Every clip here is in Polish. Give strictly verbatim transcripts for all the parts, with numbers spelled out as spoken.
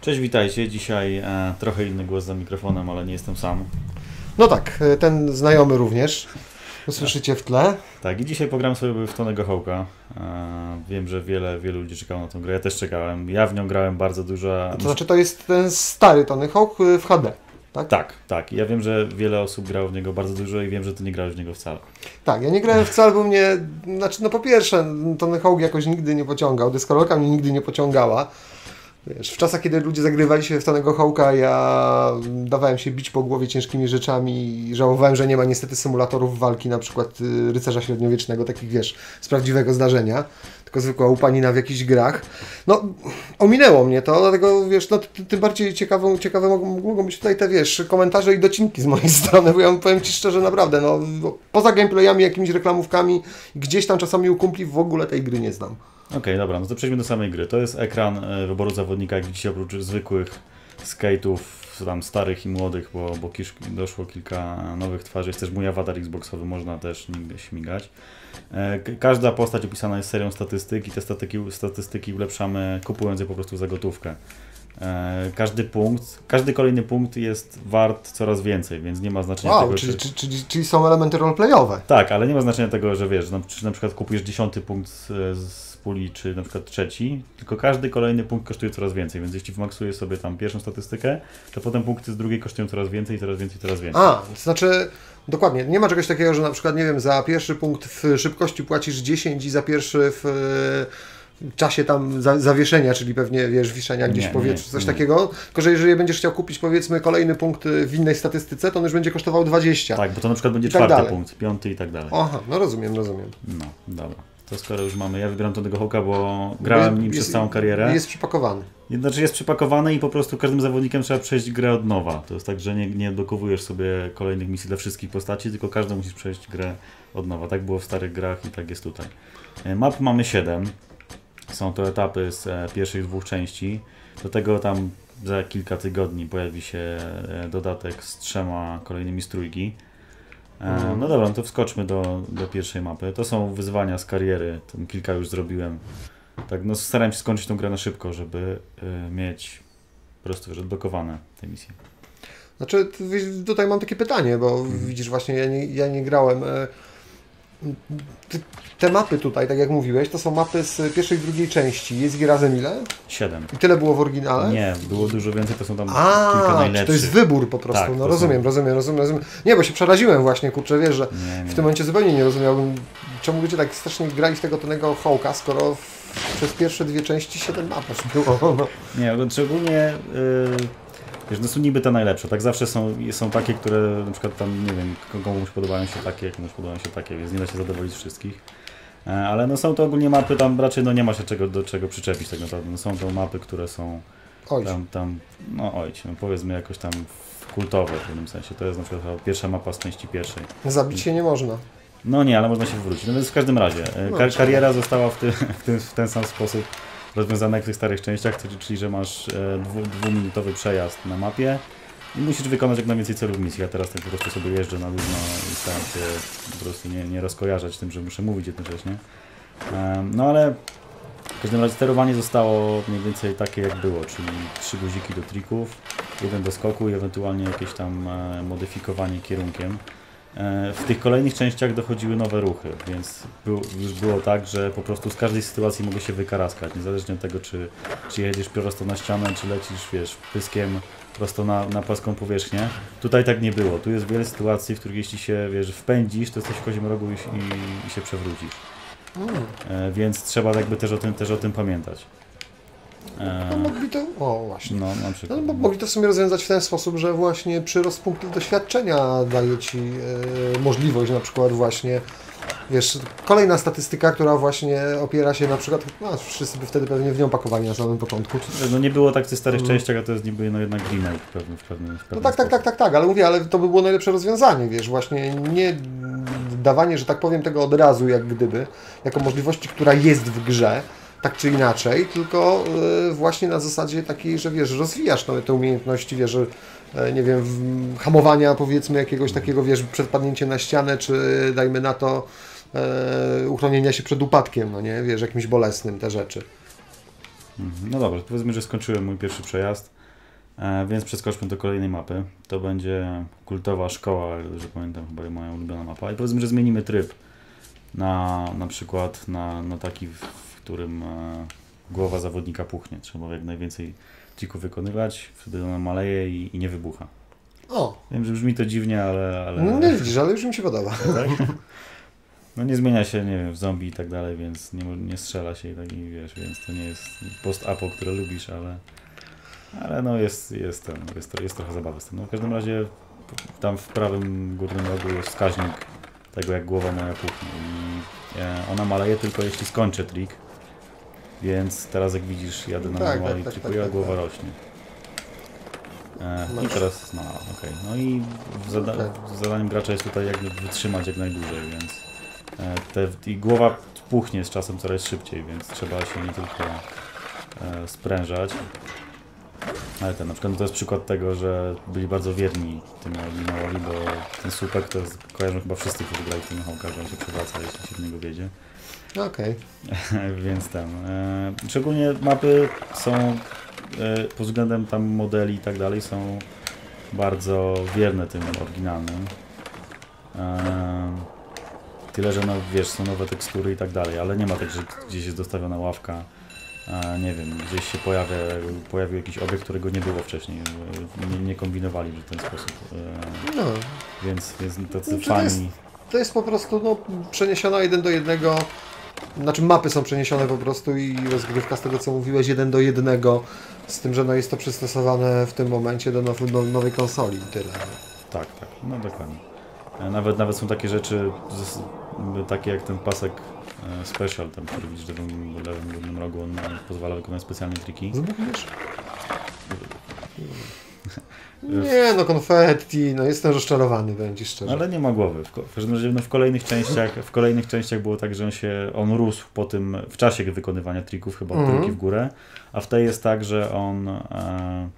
Cześć, witajcie. Dzisiaj e, trochę inny głos za mikrofonem, ale nie jestem sam. No tak, ten znajomy również. Usłyszycie w tle. Tak, i dzisiaj pogram sobie w Tony'ego Hawk'a. E, wiem, że wiele, wielu ludzi czekało na tę grę. Ja też czekałem. Ja w nią grałem bardzo dużo. To znaczy, to jest ten stary Tony Hawk w H D. Tak? Tak, tak. Ja wiem, że wiele osób grało w niego bardzo dużo i wiem, że ty nie grałeś w niego wcale. Tak, ja nie grałem wcale, bo mnie... Znaczy, no po pierwsze, Tony Hawk jakoś nigdy nie pociągał, deskorolka mnie nigdy nie pociągała. Wiesz, w czasach, kiedy ludzie zagrywali się w Tony'ego Hawka, ja dawałem się bić po głowie ciężkimi rzeczami i żałowałem, że nie ma niestety symulatorów walki, na przykład rycerza średniowiecznego, takich, wiesz, z prawdziwego zdarzenia. Tylko zwykła upanina w jakichś grach. No, ominęło mnie to, dlatego, wiesz, no, tym bardziej ciekawą, ciekawe mogą być tutaj te, wiesz, komentarze i docinki z mojej strony, bo ja powiem Ci szczerze, naprawdę, no, poza gameplayami, jakimiś reklamówkami, gdzieś tam czasami u kumpli w ogóle tej gry nie znam. Okej, okay, dobra, no to przejdźmy do samej gry. To jest ekran wyboru zawodnika, jak widzicie, oprócz zwykłych skate'ów, tam starych i młodych, bo, bo kisz, doszło kilka nowych twarzy. Jest też mój awatar xboxowy, można też nigdy śmigać. Każda postać opisana jest serią statystyk i te statyki, statystyki ulepszamy, kupując je po prostu za gotówkę. Każdy punkt, każdy kolejny punkt jest wart coraz więcej, więc nie ma znaczenia wow, tego, czyli, czy... czyli, czyli są elementy roleplayowe. Tak, ale nie ma znaczenia tego, że wiesz, czy na przykład kupujesz dziesiąty punkt z puli, czy na przykład trzeci, tylko każdy kolejny punkt kosztuje coraz więcej, więc jeśli wmaksujesz sobie tam pierwszą statystykę, to potem punkty z drugiej kosztują coraz więcej, coraz więcej, coraz więcej. A, to znaczy, dokładnie, nie ma czegoś takiego, że na przykład, nie wiem, za pierwszy punkt w szybkości płacisz dziesięć i za pierwszy w czasie tam zawieszenia, czyli pewnie, wiesz, wiszenia gdzieś w powietrzu, coś nie. takiego. Tylko, że jeżeli będziesz chciał kupić, powiedzmy, kolejny punkt w innej statystyce, to on już będzie kosztował dwadzieścia. Tak, bo to na przykład będzie tak czwarty dalej. punkt, piąty i tak dalej. Aha, no rozumiem, rozumiem. No, dobra. To skoro już mamy, ja wybieram Tony'ego Hawk'a, bo grałem jest, nim przez jest, całą karierę. Jest przypakowany. Znaczy jest przypakowany i po prostu każdym zawodnikiem trzeba przejść grę od nowa. To jest tak, że nie, nie odblokowujesz sobie kolejnych misji dla wszystkich postaci, tylko każdy musisz przejść grę od nowa. Tak było w starych grach i tak jest tutaj. Map mamy siedem. Są to etapy z pierwszych dwóch części. Do tego tam za kilka tygodni pojawi się dodatek z trzema kolejnymi z trójki. No dobra, no to wskoczmy do, do pierwszej mapy. To są wyzwania z kariery, tam kilka już zrobiłem. Tak, no starałem się skończyć tą grę na szybko, żeby y, mieć po prostu już odblokowane te misje. Znaczy, tutaj mam takie pytanie, bo mhm. widzisz, właśnie ja nie, ja nie grałem. Te mapy tutaj, tak jak mówiłeś, to są mapy z pierwszej i drugiej części. Jest ich razem ile? Siedem. I tyle było w oryginale? Nie, było dużo więcej, to są tam A, kilka najlepszych. To jest wybór po prostu, tak, no rozumiem, są... rozumiem, rozumiem, rozumiem. Nie, bo się przeraziłem właśnie, kurczę, wiesz, że nie, nie. w tym momencie zupełnie nie rozumiałbym, czemu ludzie tak strasznie grali w tego Tony'ego Hawk'a, skoro w, przez pierwsze dwie części siedem map było. No. Nie, no szczególnie... Yy... Wiesz, no są niby te najlepsze, tak zawsze są, są takie, które na przykład tam, nie wiem, komuś podobają się takie, komuś podobają się takie, więc nie da się zadowolić wszystkich. Ale no są to ogólnie mapy, tam raczej no nie ma się czego, do czego przyczepić tak naprawdę, no są to mapy, które są tam, tam no ojciec, no powiedzmy jakoś tam kultowe w pewnym sensie, to jest na przykład pierwsza mapa z części pierwszej. Zabić się nie można. No nie, ale można się wrócić, no więc w każdym razie, kar kariera została w, ty w, tym, w ten sam sposób rozwiązane jak w tych starych częściach, czyli że masz dwu, dwuminutowy przejazd na mapie i musisz wykonać jak najwięcej celów misji. Ja teraz tak po prostu sobie jeżdżę na luźno i staram się po prostu nie, nie rozkojarzać tym, że muszę mówić jednocześnie. No ale w każdym razie sterowanie zostało mniej więcej takie jak było, czyli trzy guziki do trików, jeden do skoku i ewentualnie jakieś tam modyfikowanie kierunkiem. W tych kolejnych częściach dochodziły nowe ruchy, więc był, już było tak, że po prostu z każdej sytuacji mogę się wykaraskać, niezależnie od tego, czy, czy jedziesz prosto na ścianę, czy lecisz, wiesz, pyskiem prosto na, na płaską powierzchnię. Tutaj tak nie było. Tu jest wiele sytuacji, w których jeśli się, wiesz, wpędzisz, to jesteś w kozim rogu i, i, i się przewrócisz. Mm. Więc trzeba jakby też o tym, też o tym pamiętać. No, mogli to, o właśnie, no, na przykład, no, mogli to w sumie rozwiązać w ten sposób, że właśnie przyrost punktów doświadczenia daje Ci e, możliwość na przykład właśnie, wiesz, kolejna statystyka, która właśnie opiera się na przykład, no wszyscy by wtedy pewnie w nią pakowali na samym początku. No nie było tak w tych starych hmm. częściach, a to jest niby no, jednak remake w pewnym, w pewnym, w pewnym No tak, tak, tak, tak, tak, ale mówię, ale to by było najlepsze rozwiązanie, wiesz, właśnie nie dawanie, że tak powiem, tego od razu jak gdyby, jako możliwości, która jest w grze, tak czy inaczej, tylko y, właśnie na zasadzie takiej, że wiesz, rozwijasz no, te umiejętności, wiesz, y, nie wiem, hamowania powiedzmy jakiegoś takiego, wiesz, przed padnięciem na ścianę, czy dajmy na to y, uchronienia się przed upadkiem, no nie, wiesz, jakimś bolesnym, te rzeczy. No dobra, powiedzmy, że skończyłem mój pierwszy przejazd, więc przeskoczmy do kolejnej mapy. To będzie kultowa szkoła, że pamiętam, chyba moja ulubiona mapa. I powiedzmy, że zmienimy tryb na, na przykład na, na taki, w którym głowa zawodnika puchnie. Trzeba jak najwięcej tików wykonywać, wtedy ona maleje i, i nie wybucha. O. Wiem, że brzmi to dziwnie, ale... ale... No nie widzisz, ale już mi się podoba. Tak? No nie zmienia się, nie wiem, w zombie i tak dalej, więc nie, nie strzela się i tak, i wiesz, więc to nie jest post-apo, które lubisz, ale... Ale no jest, jest, ten, jest, jest trochę zabawy z tym. No w każdym razie tam w prawym górnym rogu jest wskaźnik tego, jak głowa moja puchnie. I ona maleje tylko jeśli skończę trik, więc teraz jak widzisz, jadę na tak, normalnie tak, triku, tak, tak, a głowa tak. rośnie. I teraz, no okej, okay. No i zada zadaniem gracza jest tutaj jakby wytrzymać jak najdłużej, więc te, i głowa puchnie z czasem coraz szybciej, więc trzeba się nie tylko e, sprężać, ale ten, na przykład no to jest przykład tego, że byli bardzo wierni tym oryginałami, bo ten słupek to jest, kojarzą chyba wszyscy, którzy grają Tony Hawka, że on się przewraca, jeśli się w niego wiedzie. Okej. Okay. Więc tam, e, szczególnie mapy są pod względem tam modeli i tak dalej są bardzo wierne tym oryginalnym. Eee, tyle, że no, wiesz, są nowe tekstury i tak dalej, ale nie ma tak, że gdzieś jest dostawiona ławka, eee, nie wiem, gdzieś się pojawia, pojawił jakiś obiekt, którego nie było wcześniej. Nie, nie kombinowali w ten sposób. Eee, no. Więc, więc tacy no, fani... To jest, to jest po prostu no, przeniesiona jeden do jednego. Znaczy mapy są przeniesione po prostu i rozgrywka z tego co mówiłeś jeden do jednego, z tym, że no jest to przystosowane w tym momencie do, now, do nowej konsoli i tyle. Tak, tak, no dokładnie. Nawet, nawet są takie rzeczy, takie jak ten pasek special, tam, który widzisz w lewym górnym rogu, on pozwala wykonać specjalne triki. Zbuchniesz? Nie no, konfetti, no jestem rozczarowany, będzie szczerze. Ale nie ma głowy. W każdym razie no, w kolejnych częściach, w kolejnych częściach było tak, że on się on rósł po tym w czasie wykonywania trików, chyba mm. trójki w górę, a w tej jest tak, że on e,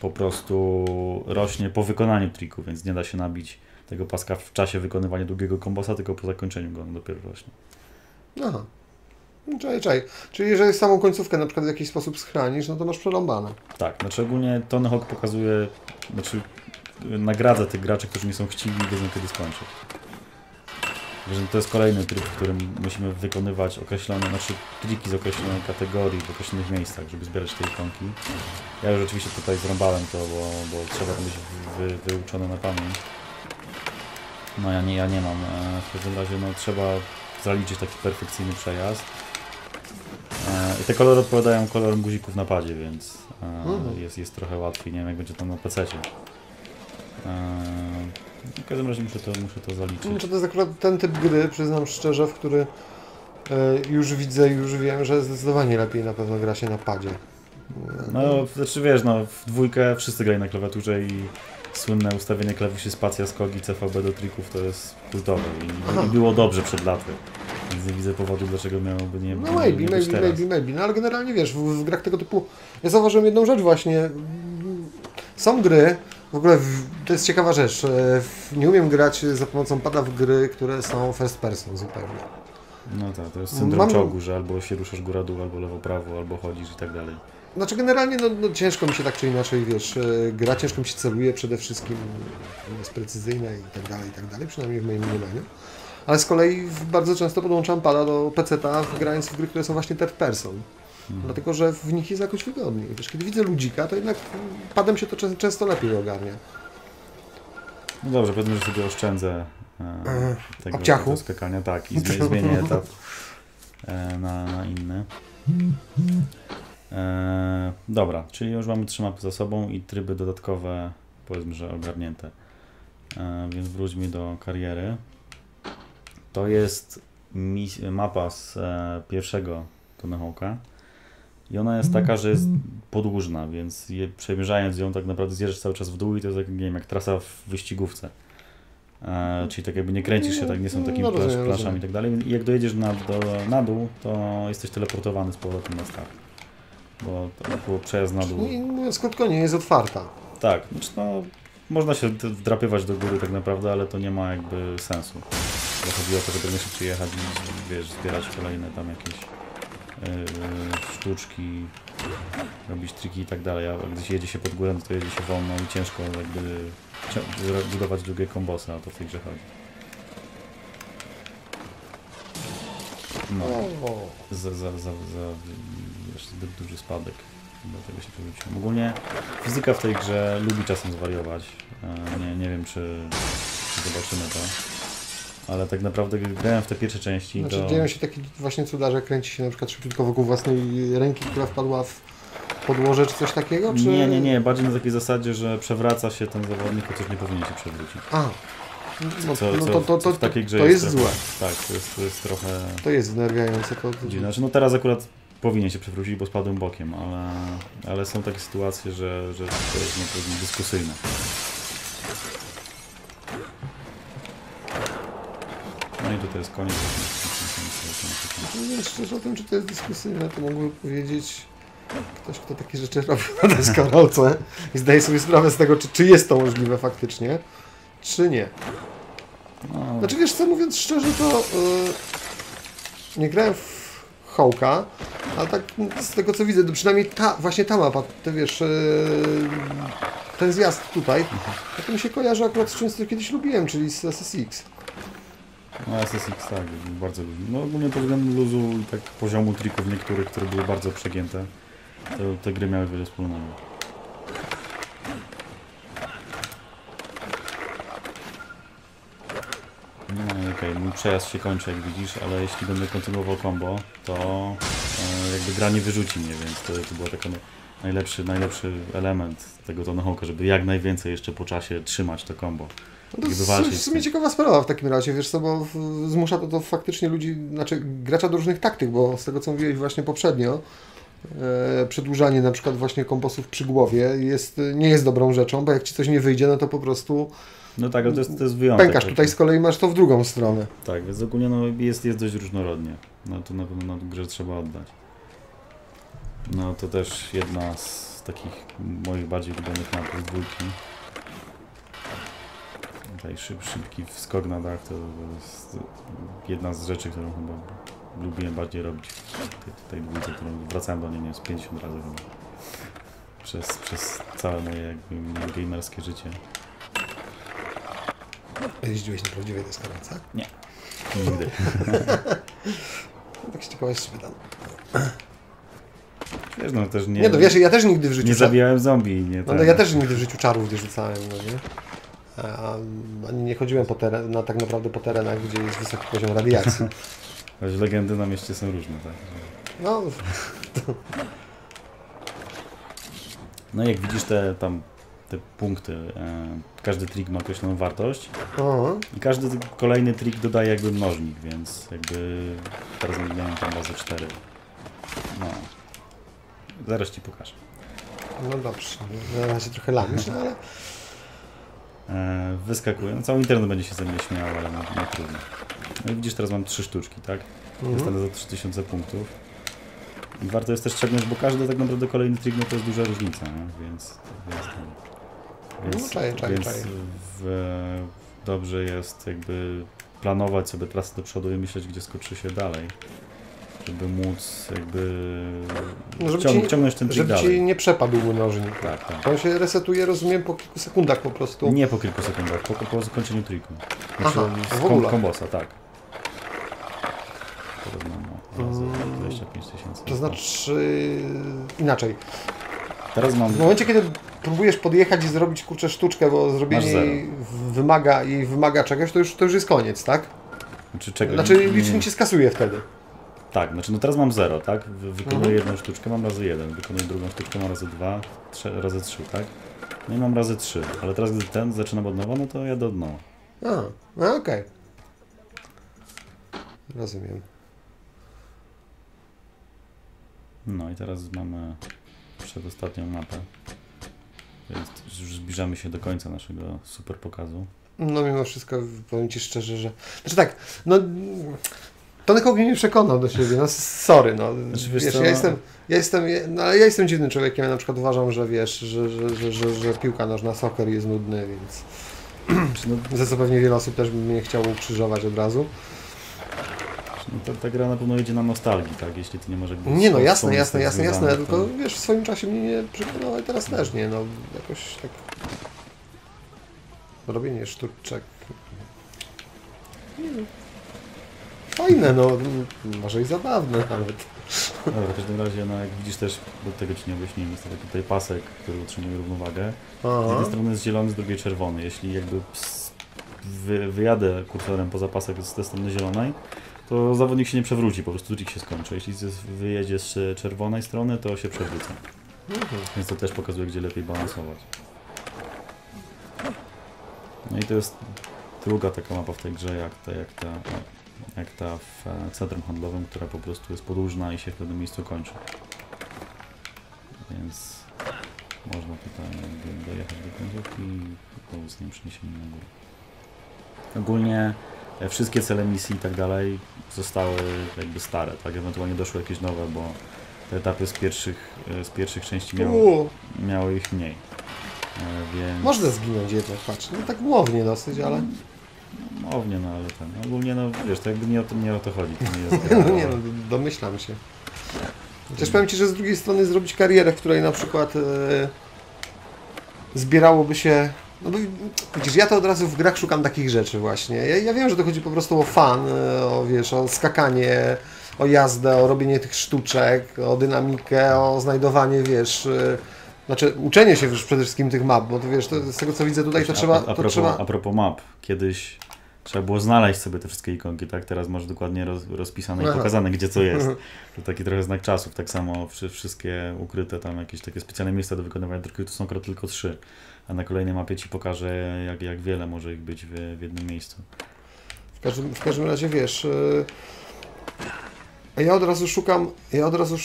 po prostu rośnie po wykonaniu triku, więc nie da się nabić tego paska w czasie wykonywania długiego kombosa, tylko po zakończeniu go on dopiero rośnie. Aha. Czaj, czaj. Czyli jeżeli samą końcówkę na przykład w jakiś sposób schranisz, no to masz przerąbane. Tak, znaczy ogólnie Tony Hawk pokazuje, znaczy nagradza tych graczy, którzy nie są chciwi i wiedzą kiedy skończyć. Także to jest kolejny tryb, w którym musimy wykonywać określone, znaczy triki z określonej kategorii w określonych miejscach, żeby zbierać te ikonki. Ja już oczywiście tutaj zrąbałem to, bo, bo trzeba być wy, wyuczone na pamięć. No ja nie, ja nie mam. W każdym razie no trzeba zaliczyć taki perfekcyjny przejazd. I te kolory odpowiadają kolorom guzików na padzie, więc jest, jest trochę łatwiej. Nie wiem, jak będzie to na pececie. W każdym razie muszę to, muszę to zaliczyć. To jest akurat ten typ gry, przyznam szczerze, w który już widzę, już wiem, że zdecydowanie lepiej na pewno gra się na padzie. No, znaczy wiesz, no, w dwójkę wszyscy grają na klawiaturze i słynne ustawienie klawiszy spacja, skogi, C V B do trików to jest kultowe i, i było dobrze przed laty. Więc nie widzę powodu, dlaczego miałoby nie być. No maybe, nie być maybe, teraz. maybe, maybe. No ale generalnie wiesz, w, w grach tego typu... Ja zauważyłem jedną rzecz właśnie. Są gry, w ogóle w, to jest ciekawa rzecz. W, nie umiem grać za pomocą pada w gry, które są first person zupełnie. No tak, to jest syndrom Mam... czołgu, że albo się ruszasz góra-dół, albo lewo-prawo, albo chodzisz i tak dalej. Znaczy generalnie no, no, ciężko mi się tak czy inaczej, wiesz, gra ciężko mi się celuje przede wszystkim, jest precyzyjna i tak dalej, i tak dalej, przynajmniej w moim mniemaniu. Ale z kolei bardzo często podłączam pada do peceta, grając w gry, które są właśnie third person. Hmm. Dlatego, że w nich jest jakoś wygodniej. Wiesz, kiedy widzę ludzika, to jednak padem się to często lepiej ogarnia. No dobrze, powiedzmy, że sobie oszczędzę e, tego, tego skakania, tak, i zmienię, zmienię etap e, na, na inny. E, dobra, czyli już mamy trzy mapy za sobą i tryby dodatkowe, powiedzmy, że ogarnięte. E, więc wróćmy do kariery. To jest mapa z e, pierwszego Tony Hawka i ona jest taka, że jest podłużna, więc je, przemierzając ją tak naprawdę zjeżdżasz cały czas w dół i to jest jak, nie wiem, jak trasa w wyścigówce. E, czyli tak jakby nie kręcisz się, tak nie są takimi no, plasz, plaszami i tak dalej. I jak dojedziesz na, do, na dół, to jesteś teleportowany z powrotem na start. Bo to było przejazd na dół. Mówiąc krótko, nie jest otwarta. Tak, znaczy no, można się wdrapywać do góry tak naprawdę, ale to nie ma jakby sensu. Bo chodziło o to, żeby szybciej jechać i wiesz, zbierać kolejne tam jakieś sztuczki, robić triki i tak dalej, a gdy się jedzie się pod górę, to jedzie się wolno i ciężko jakby budować drugie kombosy, a to w tej grze chodzi. No, za, za, za, za wiesz, zbyt duży spadek, dlatego się przewróciłem. Ogólnie fizyka w tej grze lubi czasem zwariować, nie, nie wiem czy, czy zobaczymy to. Ale tak naprawdę gdy grałem w te pierwsze części... Znaczy to... dzieją się takie właśnie cuda, że kręci się na przykład szybciutko wokół własnej ręki, która wpadła w podłoże czy coś takiego? Czy... Nie, nie, nie. Bardziej na takiej zasadzie, że przewraca się ten zawodnik, chociaż nie powinien się przewrócić. A, no, co, no to, to, to, w takiej grze to jest, jest złe. Trochę, tak, to jest, to jest trochę... To jest znerwiające. To... Znaczy, no teraz akurat powinien się przewrócić, bo spadłem bokiem, ale, ale są takie sytuacje, że, że to jest no, dyskusyjne. No i tutaj jest koniec. Nie wiem szczerze o tym, czy to jest dyskusyjne, to mógłby powiedzieć ktoś, kto takie rzeczy robi na deskorolce i zdaje sobie sprawę z tego, czy, czy jest to możliwe faktycznie, czy nie. Znaczy wiesz co, mówiąc szczerze, to yy, nie grałem w Hawka, a tak z tego co widzę, to przynajmniej ta, właśnie ta mapa, ty wiesz, yy, ten zjazd tutaj, to mi się kojarzy akurat z czymś, co kiedyś lubiłem, czyli z S S X. No S S X tak, bardzo lubię. No ogólnie pod względem luzu i tak poziomu trików niektórych, które były bardzo przegięte, to te gry miały wiele wspólnego. No okej, okay, mój przejazd się kończy jak widzisz, ale jeśli będę kontynuował combo, to e, jakby gra nie wyrzuci mnie, więc to, to był taki najlepszy, najlepszy element tego Tony Hawka, żeby jak najwięcej jeszcze po czasie trzymać to combo. No to w sumie ciekawa sprawa w takim razie, wiesz co, bo zmusza to, to faktycznie ludzi, znaczy gracza do różnych taktyk, bo z tego co mówiłeś właśnie poprzednio, e, przedłużanie na przykład właśnie kombosów przy głowie jest, nie jest dobrą rzeczą, bo jak ci coś nie wyjdzie, no to po prostu no tak, ale to jest, to jest wyjątek. Pękasz, tutaj z kolei masz to w drugą stronę. Tak, więc ogólnie no, jest, jest dość różnorodnie, no to na pewno na grze trzeba oddać. No to też jedna z takich moich bardziej ulubionych mapów dwójki. Tutaj szyb, szybki skok na dach to jest jedna z rzeczy, którą chyba lubiłem bardziej robić w tej dwójce, którą wracałem do niej nie wiem, z pięćdziesiąt razy chyba. Przez, przez całe moje jakby gamerskie życie. Jeździłeś na prawdziwej deskorolce? Nie. Nigdy. Tak się ciekawości pytam. Wiesz, no, też nie, nie, no wiesz, ja też nigdy w życiu... Nie zabijałem zombie. Nie, no, no ja też nigdy w życiu czarów nie rzucałem, no nie? Ani nie chodziłem po teren, no, tak naprawdę po terenach, gdzie jest wysoki poziom radiacji. Legendy na mieście są różne, tak? No, to... no jak widzisz te tam te punkty, e, każdy trik ma określoną wartość. Aha. I każdy kolejny trik dodaje jakby mnożnik, więc jakby teraz miałem tam bazę cztery. No. Zaraz ci pokażę. No dobrze, na razie trochę lamisz, ale... Wyskakuje, no cały internet będzie się ze mnie śmiał, ale no, no trudno. No i widzisz, teraz mam trzy sztuczki, tak? Mhm. Dostanę za trzy tysiące punktów. I warto jest też szczególnie, bo każdy tak naprawdę kolejny trik, no to jest duża różnica, nie? Więc... Więc, no, czaję, czaję, więc czaję. W, dobrze jest jakby planować sobie trasę do przodu i myśleć, gdzie skoczy się dalej. Żeby móc jakby no, żeby ciąg ci, ciągnąć ten trik dalej. Żeby ci nie przepadł nożnik. Tak, tak. On się resetuje, rozumiem, po kilku sekundach po prostu. Nie po kilku sekundach, po, po zakończeniu triku. Znaczy, aha, w ogóle. Kombosa, tak. Teraz mam hmm, dwadzieścia pięć tysięcy. To znaczy inaczej. Teraz mam... W momencie, kiedy próbujesz podjechać i zrobić kurczę sztuczkę, bo zrobienie jej wymaga, jej wymaga czegoś, to już, to już jest koniec, tak? Znaczy, czego? Znaczy licznik się skasuje wtedy. Tak, znaczy no teraz mam zero, tak? Wykonuję mhm. jedną sztuczkę, mam razy jeden, wykonuję drugą sztuczkę, mam razy dwa, trze, razy trzy, tak? No i mam razy trzy, ale teraz gdy ten zaczynam od nowa, no to ja do dna. A, no okej. Okay. Rozumiem. No i teraz mamy przedostatnią mapę, więc już zbliżamy się do końca naszego super pokazu. No mimo wszystko powiem ci szczerze, że... Znaczy tak, no... To nikogo mnie nie przekonał do siebie, no sorry, no. Znaczy, wiesz, wiesz, ja, no... Jestem, ja jestem, no, ale ja jestem dziwnym człowiekiem, ja na przykład uważam, że wiesz, że, że, że, że, że piłka nożna, soccer jest nudny, więc... No... Za co pewnie wiele osób też by mnie chciało ukrzyżować od razu. Ta, ta gra na pewno jedzie na nostalgii, tak? Jeśli to nie może być... Nie no, jasne, jasne, jasne, jasne, to... tylko wiesz, w swoim czasie mnie nie przypominało, ale teraz też nie, no jakoś tak... Robienie sztuczek... Fajne, no, może i zabawne nawet. Dobra, w każdym razie, no, jak widzisz też, bo tego ci nie objaśniłem, jest taki tutaj pasek, który utrzymuje równowagę. Aha. Z jednej strony jest zielony, z drugiej czerwony. Jeśli jakby ps, wy, wyjadę kursorem poza pasek z tej strony zielonej, to zawodnik się nie przewróci, po prostu trik się skończy. Jeśli wyjedzie z czerwonej strony, to się przewrócę. Mhm. Więc to też pokazuje, gdzie lepiej balansować. No i to jest druga taka mapa w tej grze, jak ta, jak ta, jak ta w centrum handlowym, która po prostu jest podłużna i się w pewnym miejscu kończy. Więc można tutaj dojechać do końcówki i to z nim przeniesiemy na górę. Ogólnie wszystkie cele misji i tak dalej zostały jakby stare, tak? Ewentualnie doszły jakieś nowe, bo te etapy z pierwszych, z pierwszych części miały, miały ich mniej. Więc... Można zginąć jednak, patrz, no tak głównie dosyć, ale... Mownie, no ale ten, ogólnie no wiesz, to jakby nie o to, nie o to chodzi, to nie jest... No nie no, domyślam się. Chociaż powiem Ci, że z drugiej strony zrobić karierę, w której na przykład yy, zbierałoby się... No bo widzisz, ja to od razu w grach szukam takich rzeczy właśnie. Ja, ja wiem, że to chodzi po prostu o fan, o wiesz, o skakanie, o jazdę, o robienie tych sztuczek, o dynamikę, o znajdowanie, wiesz... Yy, Znaczy, uczenie się już przede wszystkim tych map, bo to, wiesz, to, z tego co widzę tutaj, to, a, trzeba, a, a to propos, trzeba... A propos map, kiedyś trzeba było znaleźć sobie te wszystkie ikonki, tak? Teraz masz dokładnie roz, rozpisane Aha. i pokazane, gdzie co jest. To taki trochę znak czasów, tak samo wszystkie ukryte tam jakieś takie specjalne miejsca do wykonywania druku, to są akurat tylko trzy. A na kolejnej mapie Ci pokażę, jak, jak wiele może ich być w, w jednym miejscu. W każdym, w każdym razie, wiesz... Yy... A ja od razu szukam, ja od razu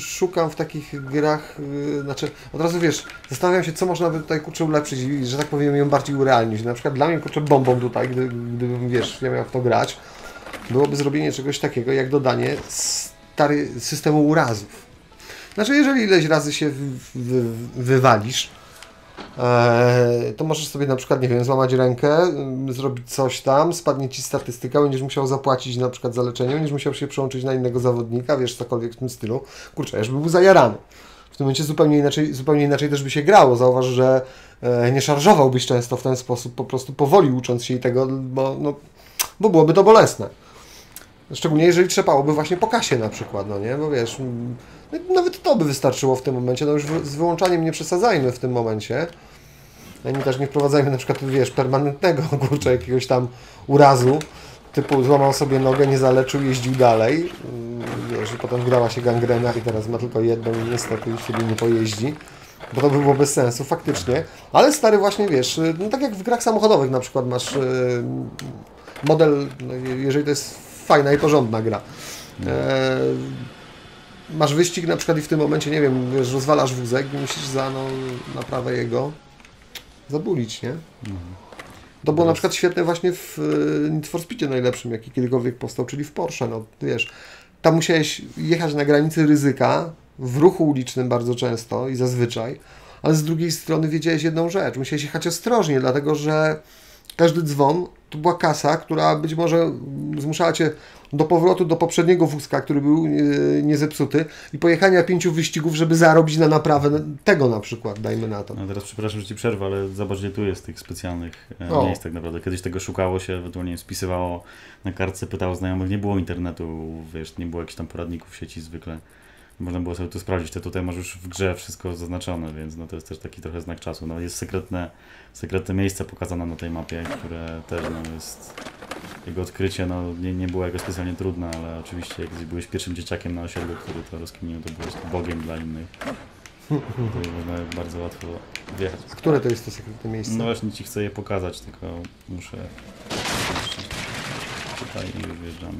szukam w takich grach, yy, znaczy od razu wiesz, zastanawiam się, co można by tutaj kurczę ulepszyć, i, że tak powiem, ją bardziej urealnić. Na przykład dla mnie kurczę bombą tutaj, gdy, gdybym wiesz, ja miał w to grać, byłoby zrobienie czegoś takiego jak dodanie stary systemu urazów. Znaczy, jeżeli ileś razy się wy, wy, wywalisz, Eee, to możesz sobie na przykład, nie wiem, złamać rękę, zrobić coś tam, spadnie Ci statystyka, będziesz musiał zapłacić na przykład za leczenie, będziesz musiał się przełączyć na innego zawodnika, wiesz, cokolwiek w tym stylu. Kurczę, ja już był zajarany. W tym momencie zupełnie inaczej, zupełnie inaczej też by się grało. Zauważ, że e, nie szarżowałbyś często w ten sposób, po prostu powoli ucząc się i tego, bo, no, bo byłoby to bolesne. Szczególnie jeżeli trzepałoby właśnie po kasie na przykład, no nie, bo wiesz... Nawet to by wystarczyło w tym momencie, no już z wyłączaniem nie przesadzajmy w tym momencie. Ani też nie wprowadzajmy na przykład, wiesz, permanentnego, kurczę, jakiegoś tam urazu, typu złamał sobie nogę, nie zaleczył, jeździł dalej. Wiesz, i potem grała się gangrena i teraz ma tylko jedną i niestety już sobie nie pojeździ. Bo to by było bez sensu, faktycznie. Ale stary właśnie, wiesz, no tak jak w grach samochodowych na przykład masz yy, model, no, jeżeli to jest fajna i porządna gra. Yy, Masz wyścig na przykład i w tym momencie, nie wiem, wiesz, rozwalasz wózek i musisz za no, naprawę jego zabulić, nie? Mhm. To było no na przykład świetne właśnie w Need for Speedzie najlepszym, jaki kiedykolwiek powstał, czyli w Porsche, no wiesz. Tam musiałeś jechać na granicy ryzyka, w ruchu ulicznym bardzo często i zazwyczaj, ale z drugiej strony wiedziałeś jedną rzecz, musiałeś jechać ostrożnie, dlatego że każdy dzwon to była kasa, która być może zmuszała Cię do powrotu do poprzedniego wózka, który był niezepsuty i pojechania pięciu wyścigów, żeby zarobić na naprawę tego na przykład, dajmy na to. No teraz przepraszam, że Ci przerwę, ale zobacz, gdzie tu jest tych specjalnych o. miejsc tak naprawdę. Kiedyś tego szukało się, ewentualnie spisywało na kartce, pytało znajomych, nie było internetu, wiesz, nie było jakichś tam poradników w sieci zwykle. Można było sobie to sprawdzić, to tutaj masz już w grze wszystko zaznaczone, więc no to jest też taki trochę znak czasu. No jest sekretne, sekretne miejsce pokazane na tej mapie, które też no jest... Jego odkrycie no, nie, nie było jakoś specjalnie trudne, ale oczywiście jak byłeś pierwszym dzieciakiem na osiedlu, który to rozkminił, to byłeś bogiem dla innych. To można bardzo łatwo wjechać. A które to jest to sekretne miejsce? No właśnie Ci chcę je pokazać, tylko muszę... Tutaj i wyjeżdżamy.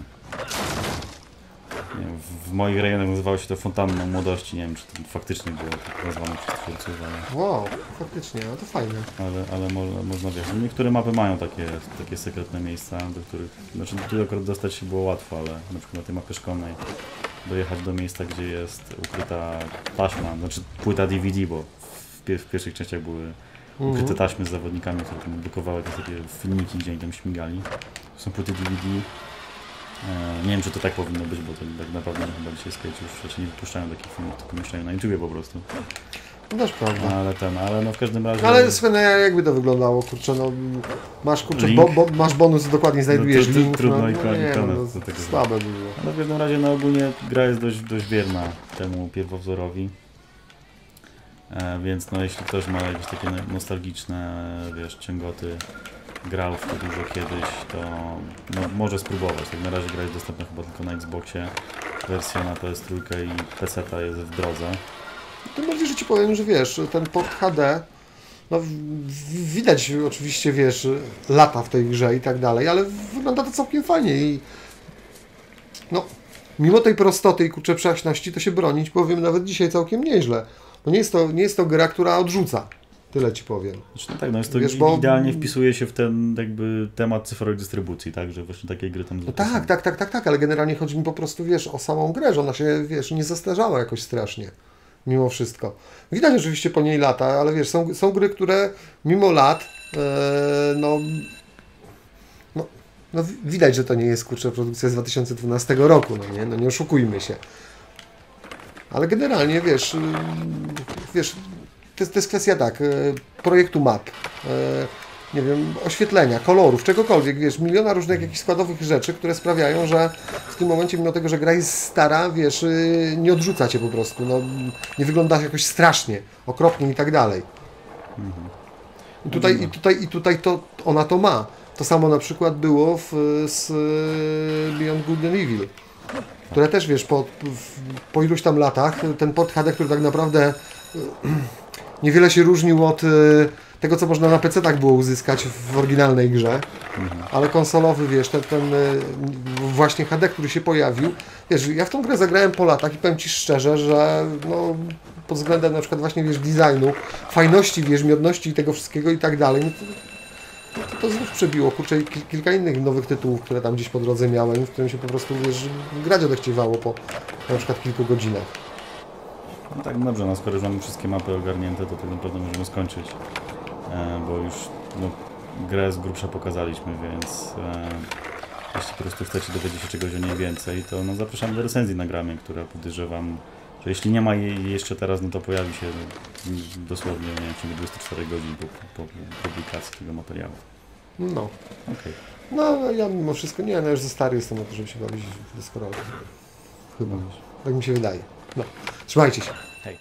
W moich rejonach nazywało się to fontanną młodości, nie wiem czy to faktycznie było tak nazwane przez twórców, ale... Wow, faktycznie, no to fajne. Ale, ale mo można wjechać. Niektóre mapy mają takie, takie sekretne miejsca, do których... Znaczy tu akurat dostać się było łatwo, ale na przykład na tej mapie szkolnej dojechać do miejsca, gdzie jest ukryta taśma, znaczy płyta D V D, bo w, pier w pierwszych częściach były ukryte mhm. taśmy z zawodnikami, które tam blokowały takie filmiki, gdzie oni tam śmigali. Są płyty D V D. Nie wiem, czy to tak powinno być, bo to tak naprawdę chyba dzisiaj skate już wcześniej nie wypuszczają takich filmów, tylko mieszczają na YouTubie po prostu. No też prawda. Ale ten, ale no w każdym razie... Ale Sven, jakby to wyglądało, kurczę, no... Masz, kurczę, bo, bo, masz bonus, dokładnie znajdujesz no, tru, link. Trudno no, i no, nie, no, no, to tak słabe było. Ale w każdym razie, no ogólnie gra jest dość, dość wierna temu pierwowzorowi. E, więc no jeśli ktoś ma jakieś takie nostalgiczne, wiesz, ciągoty, grał w to dużo kiedyś, to no, może spróbować. Tak na razie gra jest dostępna chyba tylko na Xboxie. Wersja na P S trzy i peceta jest w drodze. Tym bardziej, że ci powiem, że wiesz, ten port H D, no widać oczywiście, wiesz, lata w tej grze i tak dalej, ale wygląda to całkiem fajnie i no, mimo tej prostoty i kurczę przejaśności, to się bronić, powiem, nawet dzisiaj całkiem nieźle. No nie jest to, nie jest to gra, która odrzuca. Tyle ci powiem. Znaczy, no tak, no jest to wiesz, bo... idealnie wpisuje się w ten jakby temat cyfrowej dystrybucji, tak? Że właśnie takie gry tam... No tak, tak, tak, tak, tak, ale generalnie chodzi mi po prostu, wiesz, o samą grę, że ona się, wiesz, nie zastarzała jakoś strasznie. Mimo wszystko. Widać oczywiście po niej lata, ale wiesz, są, są gry, które mimo lat, yy, no, no, no widać, że to nie jest, kurczę, produkcja z dwa tysiące dwunastego roku, no nie, no nie oszukujmy się. Ale generalnie, wiesz, yy, wiesz, to, to jest kwestia tak, yy, projektu map, yy, nie wiem, oświetlenia, kolorów, czegokolwiek, wiesz, miliona różnych jakichś składowych rzeczy, które sprawiają, że w tym momencie, mimo tego, że gra jest stara, wiesz, nie odrzuca cię po prostu, no, nie wygląda jakoś strasznie, okropnie i tak dalej. Mhm. I tutaj, i tutaj, i tutaj to, ona to ma. To samo na przykład było w, z Beyond Good and Evil, które też, wiesz, po, po iluś tam latach, ten port H D, który tak naprawdę niewiele się różnił od... tego, co można na pecetach było uzyskać w oryginalnej grze, mhm. ale konsolowy, wiesz, ten, ten właśnie H D, który się pojawił, wiesz, ja w tą grę zagrałem po latach i powiem ci szczerze, że no, pod względem na przykład właśnie, wiesz, designu, fajności, wiesz, miodności i tego wszystkiego i tak dalej, no to, to, to znów przebiło, kurczę, kilka innych nowych tytułów, które tam gdzieś po drodze miałem, w którym się po prostu, wiesz, grać odechciewało po na przykład kilku godzinach. No tak, dobrze, no skoro już mamy wszystkie mapy ogarnięte, to tak naprawdę możemy skończyć. E, bo już no, grę z grubsza pokazaliśmy, więc e, jeśli po prostu chcecie dowiedzieć się czegoś o niej więcej, to no, zapraszam do recenzji na gramie, która podejrzewam, że jeśli nie ma jej jeszcze teraz, no to pojawi się dosłownie, nie wiem, w ciągu dwudziestu czterech godzin po, po, po publikacji tego materiału. No. Okay. No, ja mimo wszystko, nie, no już za stary jestem na to, żeby się bawić w Discordzie. Chyba. Tak mi się wydaje. No. Trzymajcie się.